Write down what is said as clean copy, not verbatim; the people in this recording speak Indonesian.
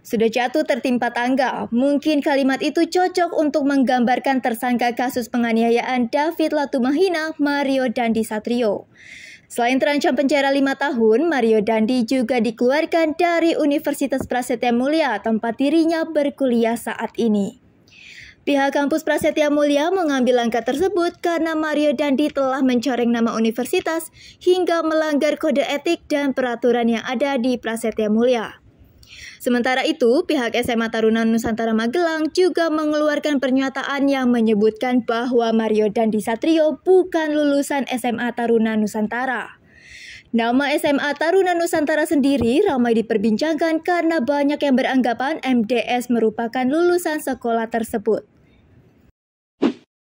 Sudah jatuh tertimpa tangga, mungkin kalimat itu cocok untuk menggambarkan tersangka kasus penganiayaan David Latumahina, Mario Dandy Satriyo. Selain terancam penjara 5 tahun, Mario Dandy juga dikeluarkan dari Universitas Prasetiya Mulya tempat dirinya berkuliah saat ini. Pihak kampus Prasetiya Mulya mengambil langkah tersebut karena Mario Dandy telah mencoreng nama universitas hingga melanggar kode etik dan peraturan yang ada di Prasetiya Mulya. Sementara itu, pihak SMA Taruna Nusantara Magelang juga mengeluarkan pernyataan yang menyebutkan bahwa Mario Dandy Satriyo bukan lulusan SMA Taruna Nusantara. Nama SMA Taruna Nusantara sendiri ramai diperbincangkan karena banyak yang beranggapan MDS merupakan lulusan sekolah tersebut.